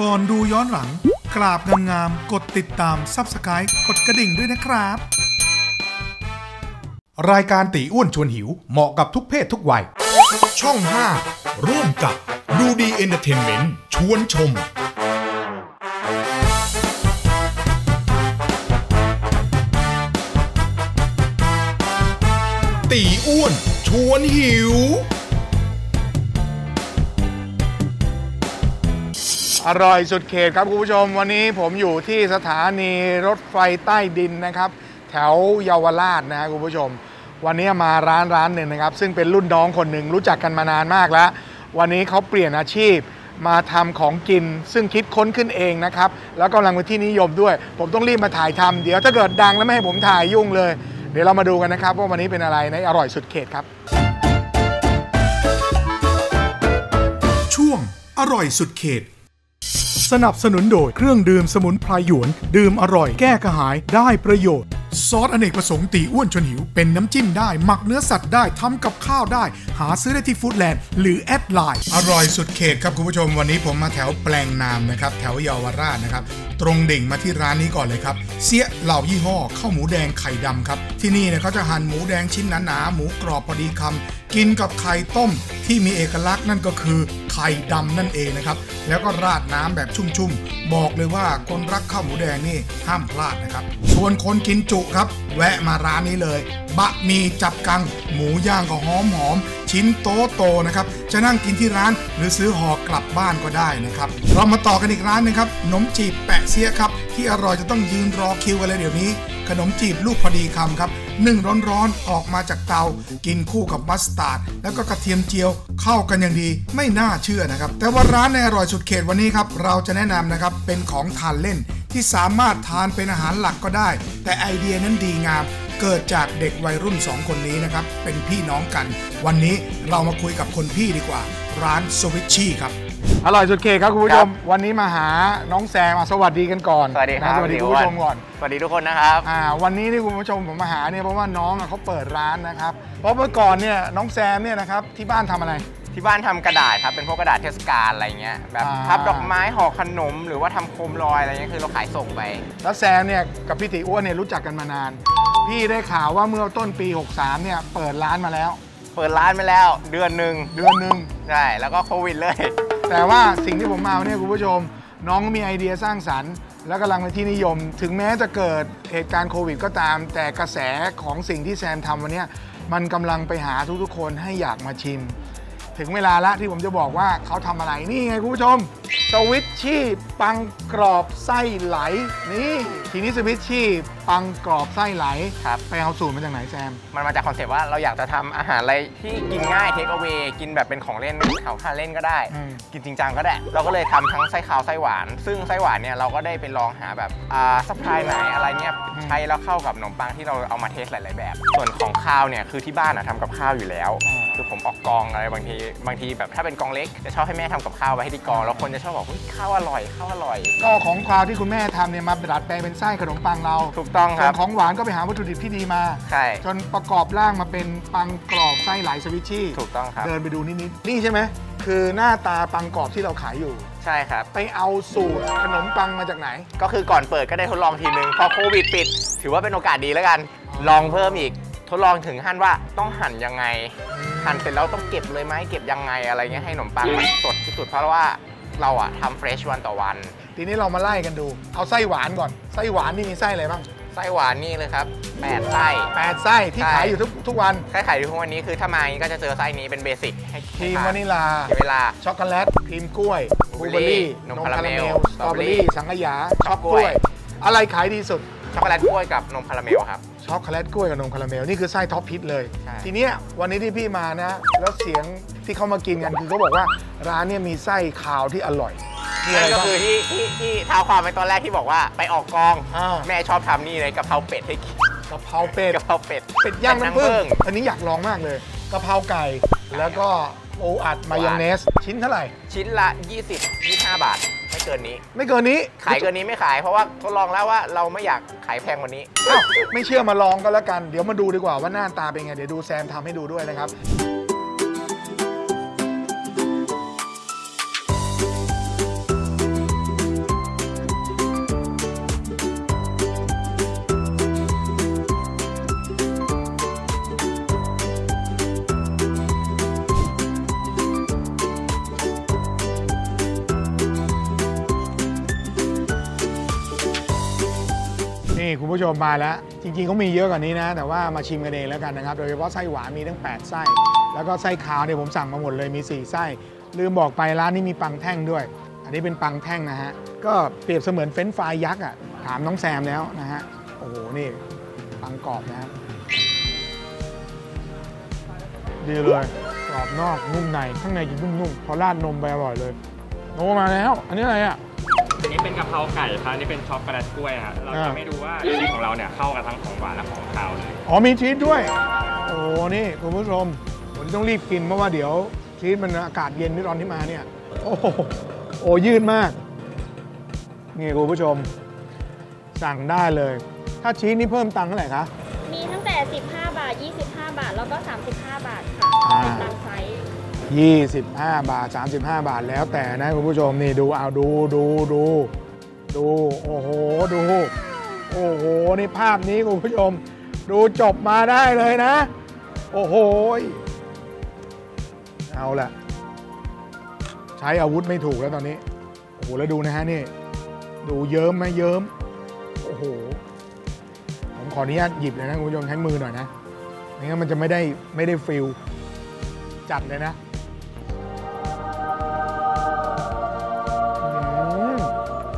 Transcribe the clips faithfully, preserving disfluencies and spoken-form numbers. ก่อนดูย้อนหลังกราบงามๆกดติดตาม ซับสไครบ์ กดกระดิ่งด้วยนะครับรายการตีอ้วนชวนหิวเหมาะกับทุกเพศทุกวัยช่องห้าร่วมกับดูดีเอนเตอร์เทนเมนต์ชวนชมตีอ้วนชวนหิวอร่อยสุดเขตครับคุณผู้ชมวันนี้ผมอยู่ที่สถานีรถไฟใต้ดินนะครับแถวเยาวราชนะครับคุณผู้ชมวันนี้มาร้านร้านหนึ่งนะครับซึ่งเป็นรุ่นน้องคนหนึ่งรู้จักกันมานานมากแล้ววันนี้เขาเปลี่ยนอาชีพมาทำของกินซึ่งคิดค้นขึ้นเองนะครับแล้วกำลังเป็นที่นิยมด้วยผมต้องรีบมาถ่ายทำเดี๋ยวถ้าเกิดดังแล้วไม่ให้ผมถ่ายยุ่งเลยเดี๋ยวเรามาดูกันนะครับว่าวันนี้เป็นอะไรในอร่อยสุดเขตครับช่วงอร่อยสุดเขตสนับสนุนโดยเครื่องดื่มสมุนไพรหยวนดื่มอร่อยแก้กระหายได้ประโยชน์ซอสอเนกประสงค์ตีอ้วนชวนหิวเป็นน้ำจิ้มได้หมักเนื้อสัตว์ได้ทำกับข้าวได้หาซื้อได้ที่ฟู้ดแลนด์หรือแอดไลน์อร่อยสุดเขตครับคุณผู้ชมวันนี้ผมมาแถวแปลงนามนะครับแถวเยาวราชนะครับตรงดิ่งมาที่ร้านนี้ก่อนเลยครับเสี้ยเหล่ายี่ห้อข้าวหมูแดงไข่ดำครับที่นี่เนี่ยเขาจะหั่นหมูแดงชิ้นหนาๆหมูกรอบพอดีคำกินกับไข่ต้มที่มีเอกลักษณ์นั่นก็คือไข่ดำนั่นเองนะครับแล้วก็ราดน้ำแบบชุ่มๆบอกเลยว่าคนรักข้าวหมูแดงนี่ห้ามพลาดนะครับชวนคนกินจุครับแวะมาร้านนี้เลยบะหมี่จับกังหมูย่างก็หอมหอมชิ้นโตโตนะครับจะนั่งกินที่ร้านหรือซื้อห่อกลับบ้านก็ได้นะครับเรามาต่อกันอีกร้านนึงครับขนมจีบแปะเสี้ยครับที่อร่อยจะต้องยืนรอคิวกันเลยเดี๋ยวนี้ขนมจีบลูกพอดีคำครับนึ่งร้อนๆออกมาจากเตากินคู่กับมัสตาร์ดแล้วก็กระเทียมเจียวเข้ากันอย่างดีไม่น่าเชื่อนะครับแต่ว่าร้านในอร่อยสุดเขตวันนี้ครับเราจะแนะนำนะครับเป็นของทานเล่นที่สามารถทานเป็นอาหารหลักก็ได้แต่ไอเดียนั้นดีงามเกิดจากเด็กวัยรุ่นสองคนนี้นะครับเป็นพี่น้องกันวันนี้เรามาคุยกับคนพี่ดีกว่าร้านสวิชชี่ครับอร่อยสุดเขตครับคุณผู้ชมวันนี้มาหาน้องแซมมาสวัสดีกันก่อนสวัสดีครับสวัสดีคุณผู้ชมก่อนสวัสดีทุกคนนะครับอ่าวันนี้ที่คุณผู้ชมผมมาหาเนี่ยเพราะว่าน้องเขาเปิดร้านนะครับเพราะเมื่อก่อนเนี่ยน้องแซมเนี่ยนะครับที่บ้านทำอะไรที่บ้านทำกระดาษครับเป็นพวกกระดาษเทศกาลอะไรเงี้ยแบบพับดอกไม้ห่อขนมหรือว่าทำโคมลอยอะไรเงี้ยคือเราขายส่งไปแล้วแซมเนี่ยกับพี่ตีอ้วนเนี่ยรู้จักกันมานานพี่ได้ข่าวว่าเมื่อต้นปีหกสามเนี่ยเปิดร้านมาแล้วเปิดร้านมาแล้วเดือนหนึ่งเดือนหนึ่งใช่แล้วก็โควิดเลยแต่ว่าสิ่งที่ผมมาเนี่ยคุณผู้ชมน้องมีไอเดียสร้างสรรค์และกำลังเป็นที่นิยมถึงแม้จะเกิดเหตุการณ์โควิดก็ตามแต่กระแสของสิ่งที่แซมทำวันนี้มันกำลังไปหาทุกๆคนให้อยากมาชิมถึงเวลาละที่ผมจะบอกว่าเขาทำอะไรนี่ไงคุณผู้ชมสวิชชี่ปังกรอบไส้ไหลนี่ทีนี้สวิชชี่ปังกรอบไส้ไหลครับไปเอาสูตรมาจากไหนแซมมันมาจากคอนเซ็ปต์ว่าเราอยากจะทำอาหารอะไรที่กินง่ายเทคเอาไว้กินแบบเป็นของเล่นของทานเล่นก็ได้กินจริงจังก็ได้เราก็เลยทำทั้งไส้ขาวไส้หวานซึ่งไส้หวานเนี่ยเราก็ได้ไปลองหาแบบอ่าซัพพลายไหนอะไรเนี่ยใช้แล้วเข้ากับขนมปังที่เราเอามาเทสหลายๆแบบส่วนของข้าวเนี่ยคือที่บ้านอะทำกับข้าวอยู่แล้วคือผมออกกองอะไรบางทีบางทีแบบถ้าเป็นกองเล็กจะชอบให้แม่ทำกับข้าวไว้ให้ที่กองแล้วคนจะชอบบอกว่าข้าวอร่อยข้าวอร่อยก็ของข้าวที่คุณแม่ทำเนี่ยมาดัดแปลงเป็นไส้ขนมปังเราถูกต้องครับของหวานก็ไปหาวัตถุดิบที่ดีมาใช่จนประกอบร่างมาเป็นปังกรอบไส้ไหลสวิชชี่ถูกต้องครับเดินไปดูนิดนิดนี่ใช่ไหมคือหน้าตาปังกรอบที่เราขายอยู่ใช่ครับไปเอาสูตรขนมปังมาจากไหนก็คือก่อนเปิดก็ได้ทดลองทีนึงพอโควิดปิดถือว่าเป็นโอกาสดีแล้วกันลองเพิ่มอีกทดลองถึงขั้นว่าต้องหั่นยังไงหั่นเสร็จแล้วต้องเก็บเลยไหมเก็บยังไงอะไรเงี้ยให้ขนมปังมันสดที่สุดเพราะว่าเราอะทำเฟรชวันต่อวันทีนี้เรามาไล่กันดูเอาไส้หวานก่อนไส้หวานนี่มีไส้อะไรบ้างไส้หวานนี่เลยครับแปดไส้แปดไส้ที่ขายอยู่ทุกทุกวันไส้ขายอยู่ทุกวันนี้คือถ้ามาก็จะเจอไส้นี้เป็นเบสิกครีมวานิลาเวลาช็อกโกแลตครีมกล้วยบลูเบอร์รี่นมคาราเมลสตรอเบอร์รี่สังขยาช็อกกล้วยอะไรขายดีสุดช็อกโกแลตกล้วยกับนมคาราเมลครับช็อกโกแลตกล้วยกับนมคาราเมลนี่คือไส้ท็อปฮิตเลยทีเนี้ยวันนี้ที่พี่มานะแล้วเสียงที่เขามากินกันคือเขาบอกว่าร้านเนี่ยมีไส้ขาวที่อร่อยนี่ก็คือที่ที่ท้าวความไปตอนแรกที่บอกว่าไปออกกองแม่ชอบทำนี่เลยกะเพราเป็ดให้กินกะเพราเป็ดกะเพราเป็ดเป็ดย่างน้ำผึ้งอันนี้อยากลองมากเลยกะเพราไก่แล้วก็โออัดมายองเนสชิ้นเท่าไหร่ชิ้นละยี่สิบ ยี่สิบห้าบาทไม่เกินนี้ไม่เกินนี้ขายเกินนี้ไม่ขายเพราะว่าทดลองแล้วว่าเราไม่อยากขายแพงกว่านี้ไม่เชื่อมาลองก็แล้วกันเดี๋ยวมาดูดีกว่าว่าหน้าตาเป็นไงเดี๋ยวดูแซมทำให้ดูด้วยนะครับ คุณผู้ชมมาแล้วจริงๆเขามีเยอะกว่านี้นะแต่ว่ามาชิมกันเองแล้วกันนะครับโดยเฉพาะไส้หวานมีทั้งแปดไส้แล้วก็ไส้ขาวเนี่ยผมสั่งมาหมดเลยมีสี่ไส้ลืมบอกไปร้านนี้มีปังแท่งด้วยอันนี้เป็นปังแท่งนะฮะก็เปรียบเสมือนเฟรนช์ฟรายยักษ์อ่ะถามน้องแซมแล้วนะฮะโอ้โหนี่ปังกรอบนะครับดีเลยกรอบนอกนุ่มในข้างในจะนุ่มๆพอราดนมไปอร่อยเลยโอ้มาแล้วอันนี้อะไรอ่ะอันนี้เป็นกะเพราไก่ครับนี่เป็นช็อกโกแลตกล้วยฮะเราจะไม่ดูว่าชีสของเราเนี่ยเข้ากับทั้งของหวานและของคาวเลยอ๋อมีชีสด้วยโอ้นี่คุณผู้ชมผมต้องรีบกินเพราะว่าเดี๋ยวชีสมันอากาศเย็นที่ตอนที่มาเนี่ยโอ้โหโอ้ยืดมากนี่คุณผู้ชมสั่งได้เลยถ้าชีสนี่เพิ่มตังค์เท่าไหร่คะมีตั้งแต่สิบห้าบาทยี่สิบห้าบาทแล้วก็สามสิบห้าบาทค่ะตามไซส์ยี่สิบห้าบาทสามสิบห้าบาทแล้วแต่นะคุณผู้ชมนี่ดูเอาดูดูดูดูโอ้โหดูโอ้โหนี่ภาพนี้คุณผู้ชมดูจบมาได้เลยนะโอ้โหเอาละใช้อาวุธไม่ถูกแล้วตอนนี้โอ้โหแล้วดูนะฮะนี่ดูเยิ้มไหมเยิ้มโอ้โหผมขออนุญาตหยิบเลยนะคุณผู้ชมใช้มือหน่อยนะไม่งั้นมันจะไม่ได้ไม่ได้ฟิลจัดเลยนะ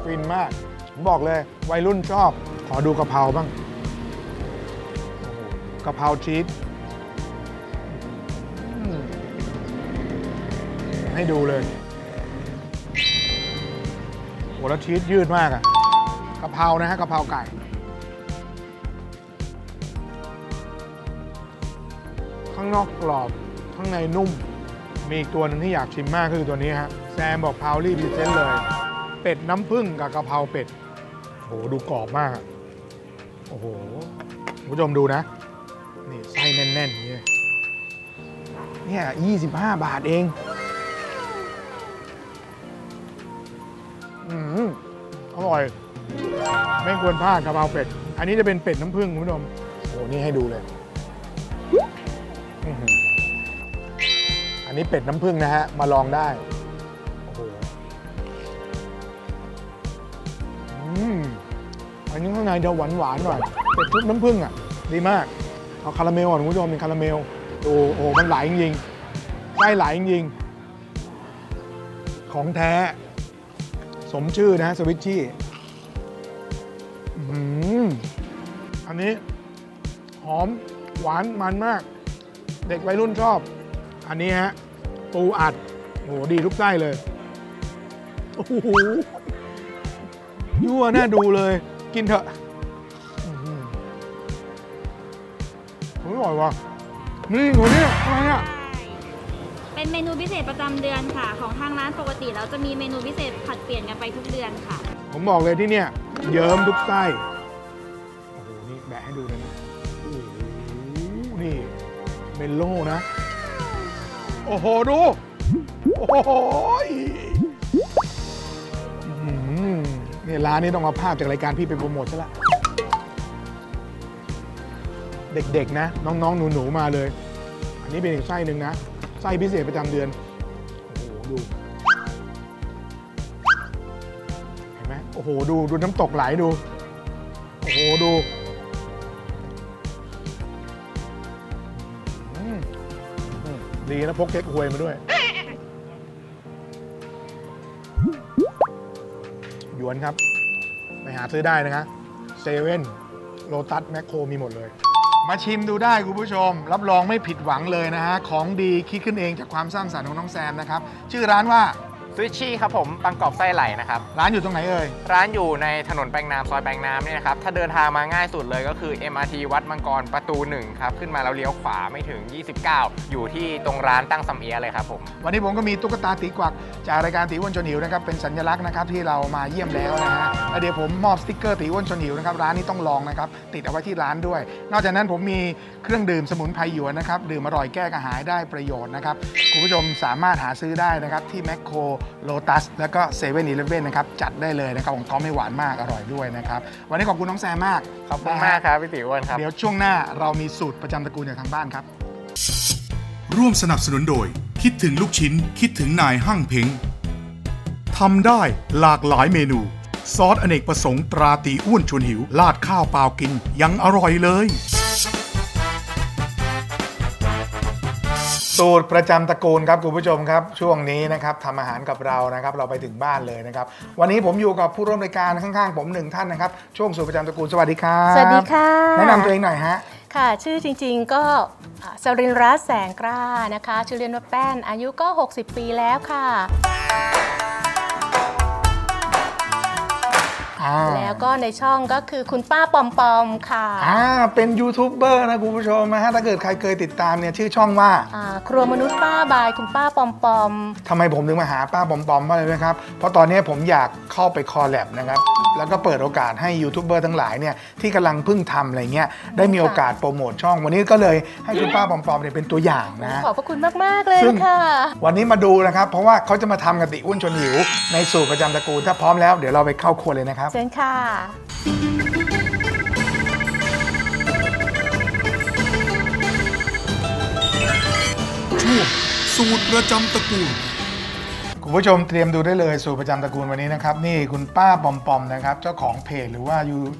ฟินมากผมบอกเลยวัยรุ่นชอบขอดูกะเพราบ้างกะเพราชีสให้ดูเลยโหแล้วชีสยืดมากอะกะเพรานะฮะกะเพราไก่ข้างนอกกรอบข้างในนุ่มมีอีกตัวหนึ่งที่อยากชิมมากคือตัวนี้ฮะแซมบอกพาวลี่พิเศษเลยเป็ดน้ำผึ้งกับกะเพราเป็ดโหดูกรอบมากโอ้โหคุณผู้ชมดูนะนี่ไส้แน่นๆนี่เนี่ยยี่สิบห้าบาทเองอืมอร่อยไม่ควรพลาดกะเพราเป็ดอันนี้จะเป็นเป็ดน้ำผึ้งคุณผู้ชมโอ้นี่ให้ดูเลยอันนี้เป็ดน้ำผึ้งนะฮะมาลองได้โอ้โหอืมอันนี้ข้างในจะหวานหวานหน่อยเป็ดชุบน้ำผึ้งอ่ะดีมากเอาคาราเมลก่อนคุณผู้ชมเป็นคาราเมลโอ้โหมันไหลจริงๆได้ไหลจริงๆของแท้สมชื่อนะสวิตชี่อืมอันนี้หอมหวานมันมากเด็กวัยรุ่นชอบอันนี้ฮะปูอัดโหดีทุกไส้เลยโอ้โหยั่วน่าดูเลยกินเถอะอร่อยวะนี่โหเนี่ยอะไรเนี่ยเป็นเมนูพิเศษประจำเดือนค่ะของทางร้านปกติแล้วจะมีเมนูพิเศษผัดเปลี่ยนกันไปทุกเดือนค่ะผมบอกเลยที่เนี่ยเยิ้มทุกไส้โอ้โหนี่แบะให้ดูเลยนะโอ้โหนี่เมลโล่นะโอ้โหดูโอ้โหนี่ร้านนี้ต้องเอาภาพจากรายการพี่ไปโปรโมทซะละเด็กๆนะน้องๆหนูๆมาเลยอันนี้เป็นอีกไส้หนึ่งนะไส้พิเศษประจำเดือนโอ้โหดูเห็นไหมโอ้โหดูดูน้ำตกไหลดูโอ้โหดูดีนะพกเก๊กฮวยมาด้วยหยวนครับไปหาซื้อได้นะคะเซเว่นโลตัสแมคโครมีหมดเลยมาชิมดูได้คุณผู้ชมรับรองไม่ผิดหวังเลยนะฮะของดีคิดขึ้นเองจากความสร้างสรรค์ของน้องแซมนะครับชื่อร้านว่าสวิตชี่ครับผมปังกรอบไส้ไหลนะครับร้านอยู่ตรงไหนเอ่ยร้านอยู่ในถนนแปลงน้ำซอยแปลงน้ำนี่นะครับถ้าเดินทางมาง่ายสุดเลยก็คือ เอ็ม อาร์ ที วัดมังกรประตูหนึ่งครับขึ้นมาแล้วเลี้ยวขวาไม่ถึงยี่สิบเก้าอยู่ที่ตรงร้านตั้งสำเอียเลยครับผมวันนี้ผมก็มีตุ๊กตาตีกวักจากรายการตีอ้วนชนหิวนะครับเป็นสัญลักษณ์นะครับที่เรามาเยี่ยมแล้วนะฮะเดี๋ยวผมมอบสติ๊กเกอร์ตีอ้วนชนหิวนะครับร้านนี้ต้องลองนะครับติดเอาไว้ที่ร้านด้วยนอกจากนั้นผมมีเครื่องดื่มสมุนไพรหยวนนะครับดื่มอร่อยแก้กระหายได้ประโยชน์นะครับคุณผู้ชมสามารถหาซื้อได้นะครับที่แมคโครโลตัสแล้วก็เซเว่นอีเลฟเว่นนะครับจัดได้เลยนะครับของเขาไม่หวานมากอร่อยด้วยนะครับวันนี้ขอบคุณน้องแซมมากขอบคุณมากครับพี่ตีอ้วนครับเดี๋ยวช่วงหน้าเรามีสูตรประจำตระกูลจากทางบ้านครับร่วมสนับสนุนโดยคิดถึงลูกชิ้นคิดถึงนายห้างเพ็งทำได้หลากหลายเมนู ซอสอเนกประสงค์ตราตีอ้วนชวนหิวราดข้าวเปล่ากินยังอร่อยเลยสูตรประจำตระกูลครับคุณผู้ชมครับช่วงนี้นะครับทำอาหารกับเรานะครับเราไปถึงบ้านเลยนะครับวันนี้ผมอยู่กับผู้ร่วมรายการข้างๆผมหนึ่งท่านนะครับช่วงสูตรประจำตระกูลสวัสดีครับสวัสดีค่ะแนะนำตัวเองหน่อยฮะค่ะชื่อจริงๆก็สรินทร์รัตน์แสงกล้านะคะชื่อเล่นว่าแป้นอายุก็หกสิบปีแล้วค่ะแล้วก็ในช่องก็คือคุณป้าปอมปอมค่ะอ่าเป็นยูทูบเบอร์นะคุณผู้ชมนะฮะถ้าเกิดใครเคยติดตามเนี่ยชื่อช่องว่าอ่าครัวมนุษย์ป้าบายคุณป้าปอมปอมทำไมผมถึงมาหาป้าปอมปอมมาเลยนะครับเพราะตอนนี้ผมอยากเข้าไปคอลแลบนะครับแล้วก็เปิดโอกาสให้ยูทูบเบอร์ทั้งหลายเนี่ยที่กำลังพึ่งทำอะไรเงี้ยได้มีโอกาสโปรโมทช่องวันนี้ก็เลยให้คุณป้าปอมปอมเนี่ยเป็นตัวอย่างนะขอบพระคุณมากมากเลยค่ะวันนี้มาดูนะครับเพราะว่าเขาจะมาทำกะติอ้วนชวนหิวในสูตรประจำตระกูลถ้าพร้อมแล้วเดี๋ยวเราไปเข้าครัวเลยนะครับเชิญค่ะช่วงสูตรประจำตระกูลคุณผู้ชมเตรียมดูได้เลยสูตรประจำตระกูลวันนี้นะครับนี่คุณป้าปอมปอมนะครับเจ้าของเพจหรือว่า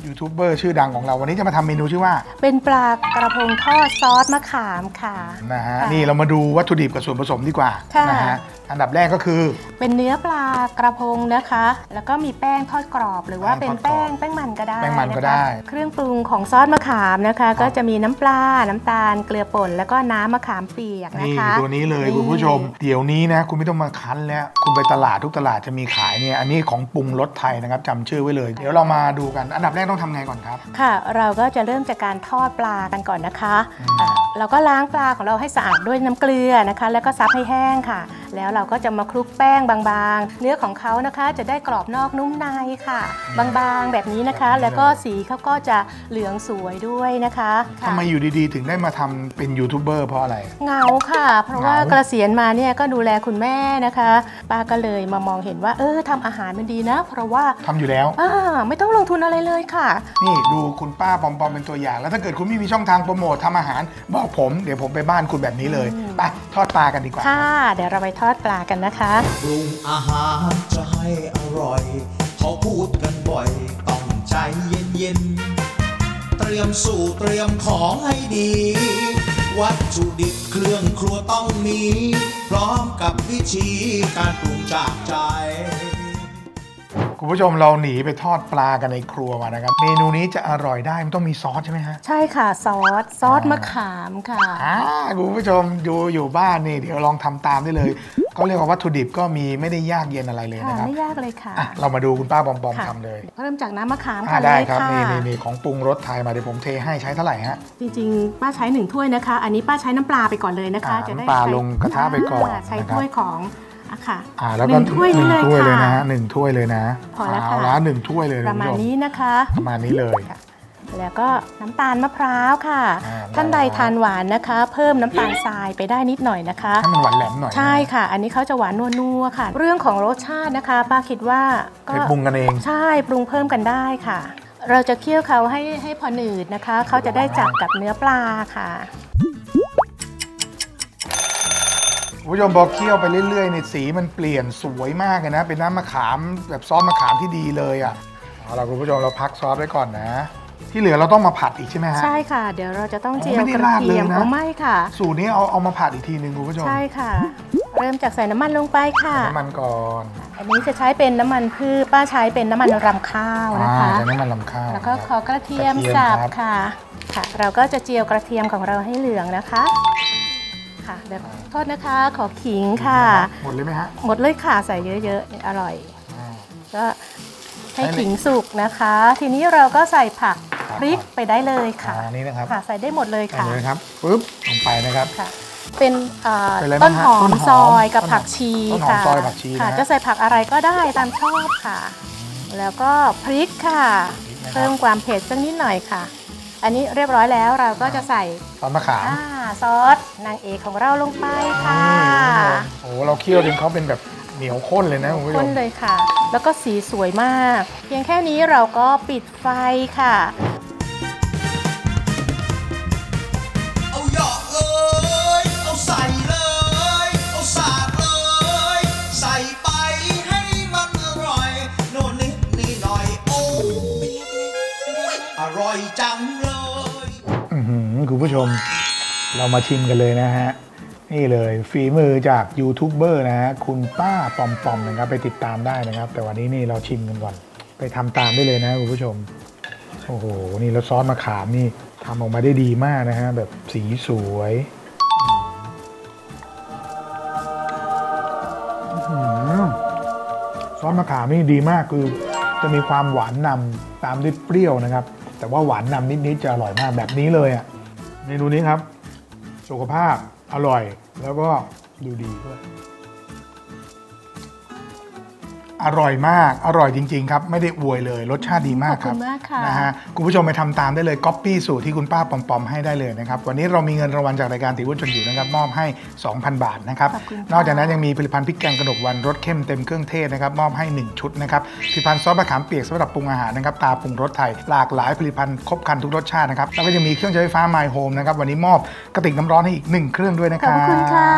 ยูทูบเบอร์ชื่อดังของเราวันนี้จะมาทำเมนูชื่อว่าเป็นปลากระพงทอดซอสมะขามค่ะนะฮะนี่เรามาดูวัตถุดิบกับส่วนผสมดีกว่านะฮะอันดับแรกก็คือเป็นเนื้อปลากระพงนะคะแล้วก็มีแป้งทอดกรอบหรือว่าเป็นแป้งแป้งมันก็ได้แป้งมันก็ได้เครื่องปรุงของซอสมะขามนะคะก็จะมีน้ำปลาน้ำตาลเกลือป่นแล้วก็น้ำมะขามเปียกนะคะนี่ตัวนี้เลยคุณผู้ชมเดี๋ยวนี้นะคุณไม่ต้องมาคั้นแล้วคุณไปตลาดทุกตลาดจะมีขายเนี่ยอันนี้ของปรุงรสไทยนะครับจำชื่อไว้เลยเดี๋ยวเรามาดูกันอันดับแรกต้องทำไงก่อนครับค่ะเราก็จะเริ่มจากการทอดปลากันก่อนนะคะเราก็ล้างปลาของเราให้สะอาดด้วยน้ำเกลือนะคะแล้วก็ซับให้แห้งค่ะแล้วเราก็จะมาคลุกแป้งบางๆเนื้อของเขานะคะจะได้กรอบนอกนุ่มในค่ะบางๆแบบนี้นะคะแล้วก็สีเขาก็จะเหลืองสวยด้วยนะคะทำไมอยู่ดีๆถึงได้มาทำเป็นยูทูบเบอร์เพราะอะไรเงาค่ะเพราะว่าเกษียณมาเนี่ยก็ดูแลคุณแม่นะคะป้าก็เลยมามองเห็นว่าเออทำอาหารมันดีนะเพราะว่าทำอยู่แล้วอ่าไม่ต้องลงทุนอะไรเลยค่ะนี่ดูคุณป้าปอมปอมเป็นตัวอย่างแล้วถ้าเกิดคุณไม่มีช่องทางโปรโมททำอาหารบอกผมเดี๋ยวผมไปบ้านคุณแบบนี้เลยไปทอดปลากันดีกว่าค่ะเดี๋ยวเราไปทอดปลากันนะคะปรุงอาหารจะให้อร่อยเขาพูดกันบ่อยต้องใจเย็นๆเตรียมสูตรเตรียมของให้ดีวัตถุดิบเครื่องครัวต้องมีพร้อมกับวิธีการปรุงจากใจคุณผู้ชมเราหนีไปทอดปลากันในครัวมานะครับเมนูนี้จะอร่อยได้มันต้องมีซอสใช่ไหมฮะใช่ค่ะซอสซอสมะขามค่ะคุณผู้ชมอยู่อยู่บ้านนี่เดี๋ยวลองทำตามได้เลยก็เรียกว่าวัตถุดิบก็มีไม่ได้ยากเย็นอะไรเลยนะครับไม่ยากเลยค่ะเรามาดูคุณป้าปอมปอมทำเลยเริ่มจากน้ำมะขามก่อนเลยค่ะนี่นี่ของปรุงรสไทยมาเดี๋ยวผมเทให้ใช้เท่าไหร่ฮะจริงๆป้าใช้หนึ่งถ้วยนะคะอันนี้ป้าใช้น้ำปลาไปก่อนเลยนะคะจะได้ปลาลงกระทะไปก่อนใช้ถ้วยของค่ะหนึ่งถ้วยเลยนะหนึ่งถ้วยเลยนะพอแล้วค่ะละหนึ่งถ้วยเลยประมาณนี้นะคะประมาณนี้เลยแล้วก็น้ำตาลมะพร้าวค่ะท่านใดทานหวานนะคะเพิ่มน้ำตาลทรายไปได้นิดหน่อยนะคะให้มันหวานแหลมหน่อยใช่ค่ะอันนี้เขาจะหวานนัวๆค่ะเรื่องของรสชาตินะคะป้าคิดว่าก็ปรุงกันเองใช่ปรุงเพิ่มกันได้ค่ะเราจะเคี่ยวเขาให้ให้พอหนืดนะคะเขาจะได้จับกับเนื้อปลาค่ะคุณผู้ชมบอกเคี่ยวไปเรื่อยๆในสีมันเปลี่ยนสวยมากเลยนะเป็นน้ำมะขามแบบซอสมะขามที่ดีเลยอ่ะเอาล่ะคุณผู้ชมเราพักซอสไว้ก่อนนะที่เหลือเราต้องมาผัดอีกใช่ไหมฮะใช่ค่ะเดี๋ยวเราจะต้องเจียวกระเทียมเอาไม่ค่ะสูตรนี้เอาเอามาผัดอีกทีหนึ่งคุณผู้ชมใช่ค่ะเริ่มจากใส่น้ำมันลงไปค่ะน้ำมันก่อนอันนี้จะใช้เป็นน้ำมันพืชป้าใช้เป็นน้ำมันรำข้าวนะคะน้ำมันรำข้าวแล้วก็ขอกระเทียมสับค่ะค่ะเราก็จะเจียวกระเทียมของเราให้เหลืองนะคะค่ะเดี๋ยวโทษนะคะขอขิงค่ะหมดเลยไหมฮะหมดเลยค่ะใส่เยอะๆอร่อยก็ให้ขิงสุกนะคะทีนี้เราก็ใส่ผักพริกไปได้เลยค่ะอันนี้นะครับค่ะใส่ได้หมดเลยค่ะเลยครับปึ๊บลงไปนะครับเป็นต้นหอมซอยกับผักชีค่ะจะใส่ผักอะไรก็ได้ตามชอบค่ะแล้วก็พริกค่ะเพิ่มความเผ็ดสักนิดหน่อยค่ะอันนี้เรียบร้อยแล้วเราก็จะใส่ซอสมะขามซอสนางเอกของเราลงไปค่ะโอ้โหเราเคี่ยวจนเขาเป็นแบบเหนียวข้นเลยนะคุณผู้ชมข้นเลยค่ะแล้วก็สีสวยมากเพียงแค่นี้เราก็ปิดไฟค่ะเอาหยอกเอ้ยเอาใส่เลยเอาสาดเลยใส่ไปให้มันอร่อยโน่นนิดนี่หน่อย อยจังเลยคุณผู้ชมเรามาชิมกันเลยนะฮะนี่เลยฝีมือจากยูทูบเบอร์นะฮะคุณป้าปอมปอมนะครับไปติดตามได้นะครับแต่วันนี้นี่เราชิมกันก่อนไปทำตามได้เลยนะคุณผู้ชมโอ้โหนี่แล้วซอสมะขามนี่ทำออกมาได้ดีมากนะฮะแบบสีสวยซอสมะขามนี่ดีมากคือจะมีความหวานนำตามด้วยเปรี้ยวนะครับแต่ว่าหวานนำนิดๆจะอร่อยมากแบบนี้เลยอ่ะเมนูนี้ครับสุขภาพอร่อยแล้วก็ดูดีด้วยอร่อยมากอร่อยจริงๆครับไม่ได้อวยเลยรสชาติดีมากครับขอบคุณมากค่ะนะฮะคุณผู้ชมไปทำตามได้เลยก๊อปปี้สูตรที่คุณป้าปอมปอมให้ได้เลยนะครับวันนี้เรามีเงินรางวัลจากรายการติวชนอยู่นะครับมอบให้ สองพัน บาทนะครับนอกจากนั้นยังมีผลิตภัณฑ์พริกแกงกระดกวันรสเข้มเต็มเครื่องเทศนะครับมอบให้หนึ่งชุดนะครับผลิตภัณฑ์ซอสมะขามเปียกสำหรับปรุงอาหารนะครับตาปรุงรสไทยหลากหลายผลิตภัณฑ์ครบครันทุกรสชาตินะครับแล้วก็ยังมีเครื่องใช้ไฟฟ้า My Home นะครับวันนี้มอบกระติกน้ำร้อนให้อีกหนึ่งเครื่องด้วยนะครับขอบคุณค่ะ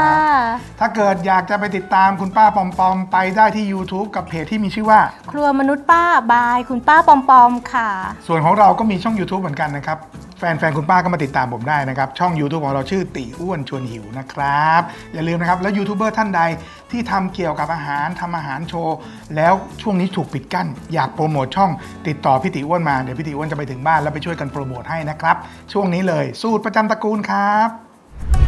ถ้าเกิดอยากจะไปติดตามคุณป้าปอมปอมไปได้ที่ ยูทูบ กับที่มีชื่อว่าครัวมนุษย์ป้าบายคุณป้าปอมปอมค่ะส่วนของเราก็มีช่อง ยูทูบ เหมือนกันนะครับแฟนๆคุณป้าก็มาติดตามผมได้นะครับช่อง ยูทูบ ของเราชื่อติอ้วนชวนหิวนะครับอย่าลืมนะครับแล้วยูทูบเบอร์ท่านใดที่ทำเกี่ยวกับอาหารทำอาหารโชว์แล้วช่วงนี้ถูกปิดกั้นอยากโปรโมทช่องติดต่อพี่ติอ้วนมาเดี๋ยวพี่ติอ้วนจะไปถึงบ้านแล้วไปช่วยกันโปรโมทให้นะครับช่วงนี้เลยสูตรประจำตระกูลครับ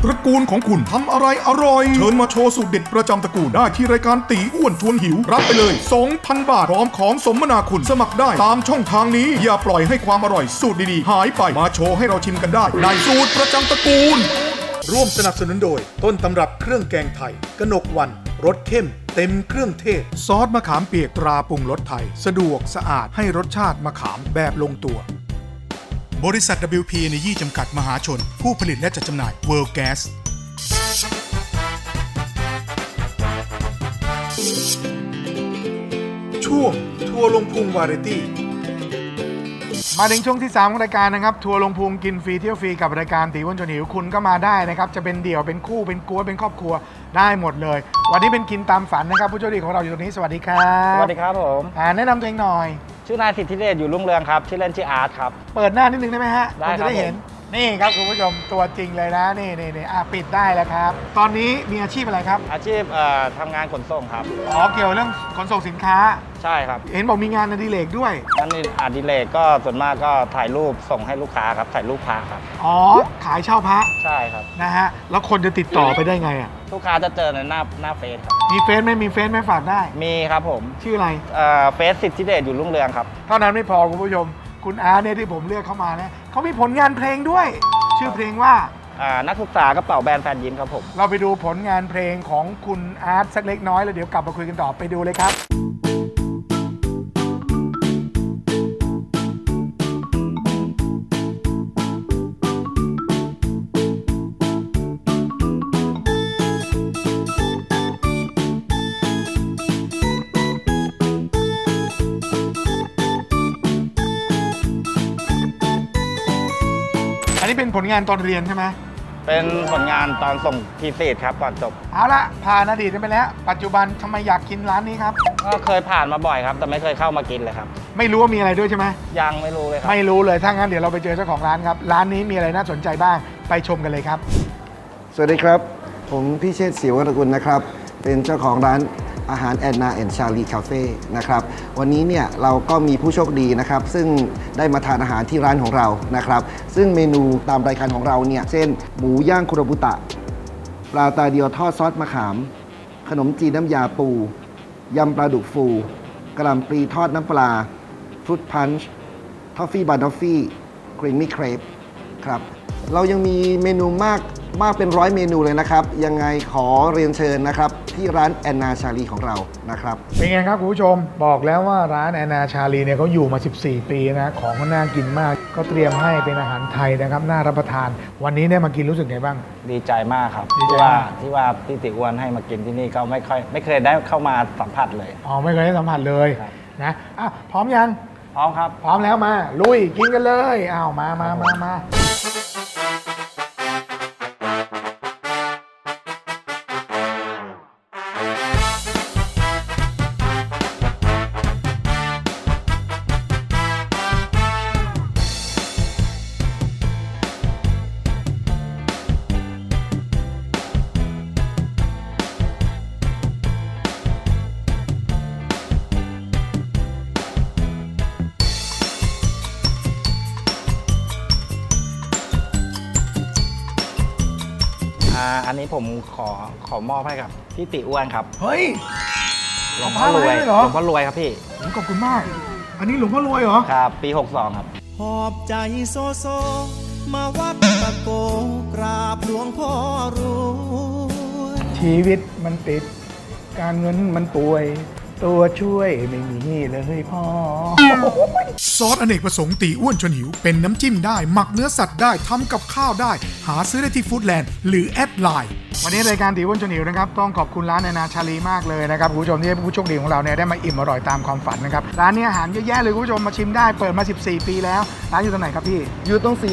ตระกูลของคุณทำอะไรอร่อยเชิญมาโชว์สูตรเด็ดประจำตระกูลได้ที่รายการตีอ้วนชวนหิวรับไปเลย สองพัน บาทพร้อมของสมนาคุณสมัครได้ตามช่องทางนี้อย่าปล่อยให้ความอร่อยสูตรดีๆหายไปมาโชว์ให้เราชิมกันได้ในสูตรประจำตระกูลร่วมสนับสนุนโดยต้นตำรับเครื่องแกงไทยกนกวันรสเข้มเต็มเครื่องเทศซอสมะขามเปียกตราปรุงรสไทยสะดวกสะอาดให้รสชาติมะขามแบบลงตัวบริษัท ดับเบิลยู พี ในยี่จำกัดมหาชนผู้ผลิตและจัดจำหน่าย World Gas ช่วงทัวลงพุงวาไรตี้มาถึงช่วงที่สามของรายการนะครับทัวลงพุงกินฟรีเที่ยวฟรีกับรายการตีอ้วนชวนหิวคุณก็มาได้นะครับจะเป็นเดี่ยวเป็นคู่เป็นกวนเป็นครอบครัวได้หมดเลยวันนี้เป็นกินตามฝันนะครับผู้โชคดีของเราอยู่ตรงนี้สวัสดีครับสวัสดีครับผมแนะนำตัวเองหน่อยชื่อนายสิทธิเดชอยู่รุ่งเรืองครับชื่อเล่นชื่ออาร์ตครับเปิดหน้านิดนึงได้ไหมฮะได้จะได้เห็นนี่ครับคุณผู้ชมตัวจริงเลยนะนี่นี่นี่อ่ะปิดได้แล้วครับตอนนี้มีอาชีพอะไรครับอาชีพเอ่อทำงานขนส่งครับอ๋อเกี่ยวเรื่องขนส่งสินค้าใช่ครับเห็นบอกมีงานอดิเรกด้วยงานอดิเรกก็ส่วนมากก็ถ่ายรูปส่งให้ลูกค้าครับถ่ายรูปพระครับอ๋อขายเช่าพระใช่ครับนะฮะแล้วคนจะติดต่อไปได้ไงอ่ะลูกค้าจะเจอในหน้าหน้าเฟซครับมีเฟซไหมมีเฟซไหมฝากได้มีครับผมชื่ออะไรเอ่อเฟซสิทธิเดชอยู่รุ่งเรืองครับเท่านั้นไม่พอคุณผู้ชมคุณอาร์เนี่ยที่ผมเลือกเข้ามาเนี่ยเขามีผลงานเพลงด้วยชื่อเพลงว่านักศึกษากระเป๋าแบรนด์แฟนยิ้มครับผมเราไปดูผลงานเพลงของคุณอาร์สักเล็กน้อยแล้วเดี๋ยวกลับมาคุยกันต่อไปดูเลยครับนี่เป็นผลงานตอนเรียนใช่ไหมเป็นผลงานตอนส่งทีเซสครับก่อนจบเอาละผ่านอดีตไปแล้วปัจจุบันทำไมอยากกินร้านนี้ครับก็เคยผ่านมาบ่อยครับแต่ไม่เคยเข้ามากินเลยครับไม่รู้ว่ามีอะไรด้วยใช่ไหมยังไม่รู้เลยครับไม่รู้เลยถ้างั้นเดี๋ยวเราไปเจอเจ้าของร้านครับร้านนี้มีอะไรน่าสนใจบ้างไปชมกันเลยครับสวัสดีครับผมพิเชษฐ์ศรีวรกุลนะครับเป็นเจ้าของร้านอาหารแอนนาแอนชาลีคาเฟ่นะครับวันนี้เนี่ยเราก็มีผู้โชคดีนะครับซึ่งได้มาทานอาหารที่ร้านของเรานะครับซึ่งเมนูตามรายการของเราเนี่ยเช่นหมูย่างคุโรบุตะปลาตาเดียวทอดซอสมะขามขนมจีนน้ำยาปูยำปลาดุกฟูกะหล่ำปลีทอดน้ำปลาฟรุตพันช์ทอฟฟี่บาร์ดอฟฟี่ครีมมี่เครปครับเรายังมีเมนูมากมากเป็นร้อยเมนูเลยนะครับยังไงขอเรียนเชิญนะครับที่ร้านแอนนาชาลีของเรานะครับเป็นไงครับคุณผู้ชมบอกแล้วว่าร้านแอนนาชาลีเนี่ยเขาอยู่มาสิบสี่ปีนะของก็น่ากินมากก็เตรียมให้เป็นอาหารไทยนะครับน่ารับประทานวันนี้ได้มากินรู้สึกไงบ้างดีใจมากครับที่ว่าที่ว่าพี่ติอ้วนให้มากินที่นี่ก็ไม่ค่อยไม่เคยได้เข้ามาสัมผัสเลยอ๋อไม่เคยได้สัมผัสเลยนะอ่ะพร้อมยังพร้อมครับพร้อมแล้วมาลุยกินกันเลยอ้าวมามามามา อันนี้ผมขอขอมอบให้กับพี่ติอ้วนครับเฮ้ยหลวงพ่อรวยหลวงพ่อรวยครับพี่ขอบคุณมากอันนี้หลวงพ่อรวยเหรอครับปีหกสองครับหอบใจโซโซมาวัดตะโกกราบหลวงพ่อรวยชีวิตมันติดการเงินมันป่วยตัวช่วยไม่มีเลยพ่อซอสอเนกประสงค์ตีอ้วนชวนหิวเป็นน้ำจิ้มได้หมักเนื้อสัตว์ได้ทำกับข้าวได้หาซื้อได้ที่ฟู้ดแลนด์หรือแอดไลน์วันนี้รายการตีอ้วนชวนหิวนะครับต้องขอบคุณร้านนานาชาลีมากเลยนะครับคุณผู้ชมที่ผู้โชคดีของเราเนี่ยได้มาอิ่มอร่อยตามความฝันนะครับร้านนี้อาหารเยอะแยะเลยคุณผู้ชมมาชิมได้เปิดมาสิบสี่ปีแล้วร้านอยู่ตรงไหนครับพี่อยู่ตรงสี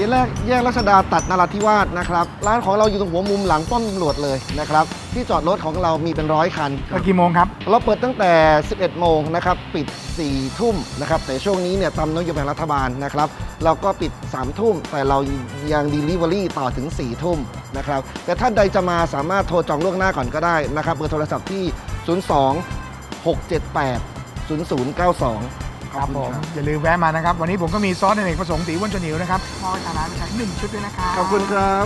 แยกรัชดาตัดนราธิวาสนะครับร้านของเราอยู่ตรงหัวมุมหลังป้อมตำรวจเลยนะครับที่จอดรถของเรามีเป็นร้อยคันเปิดกี่โมงครับเราเปิดตั้งแต่สิบเอ็ดโมงนะครับปิดสี่ทุ่มนะครับแต่ช่วงนี้เนี่ยตามนโยบายรัฐบาลนะครับเราก็ปิดสามทุ่มแต่เรายัง Delivery ต่อถึงสี่ทุ่มนะครับแต่ท่านใดจะมาสามารถโทรจองล่วงหน้าก่อนก็ได้นะครับเบอร์โทรศัพท์ที่ศูนย์สอง หกเจ็ดแปด ศูนย์ศูนย์เก้าสองครับผมอย่าลืมแวะมานะครับวันนี้ผมก็มีซอสอเนกประสงค์ตีอ้วนชวนหิวนะครับพอทานร้านใช้หนึ่งชุดด้วยนะครับขอบคุณครับ